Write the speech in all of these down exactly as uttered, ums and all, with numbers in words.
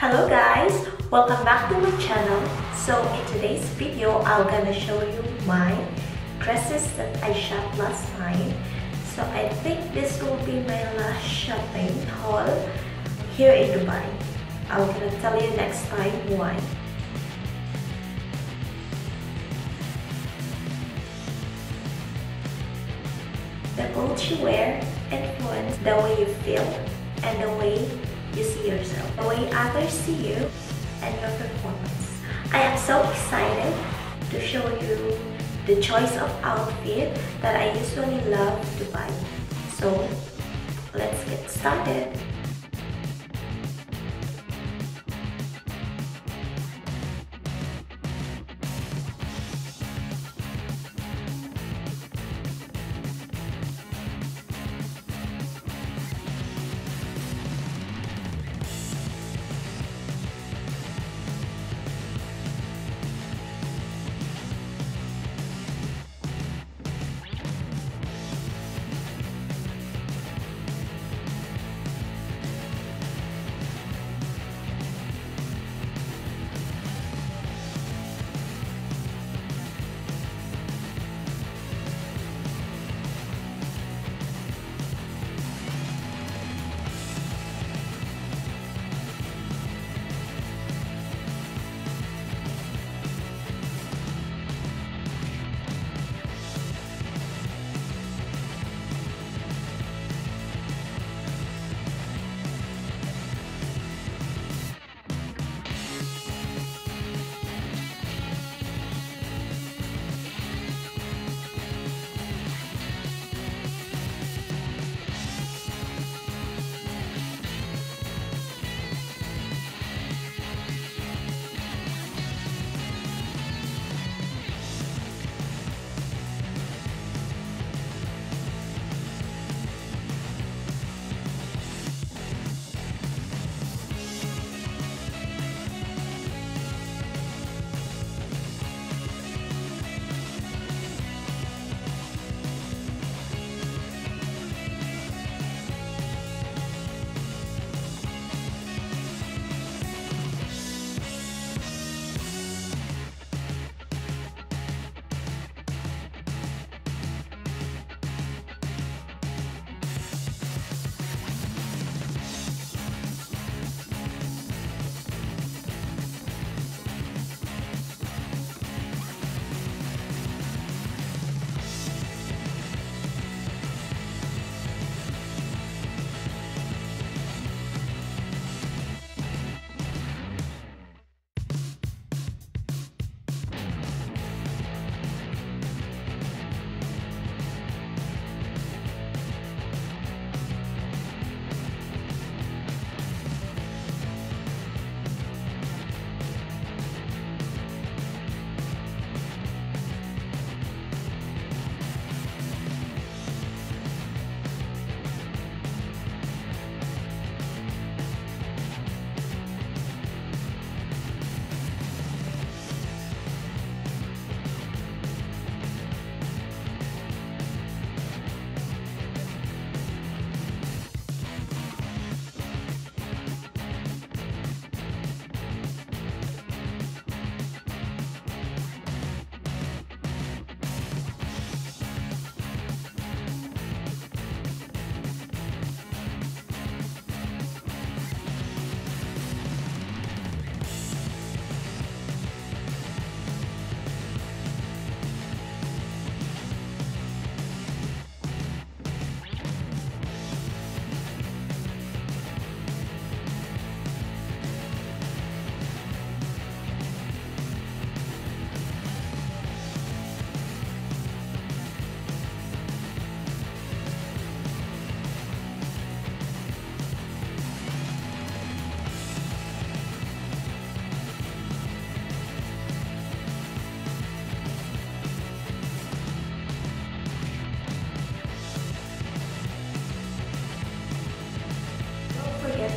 Hello guys, welcome back to my channel. So in today's video I'm gonna show you my dresses that I shot last night. So I think this will be my last shopping haul here in Dubai. I'm gonna tell you next time why. The clothes you wear influence the way you feel and the way you see yourself, the way others see you, and your performance. I am so excited to show you the choice of outfit that I usually love to buy. So let's get started.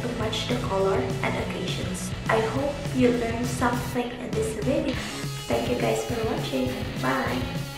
To match the color and occasions. I hope you learned something in this video. Thank you guys for watching. Bye!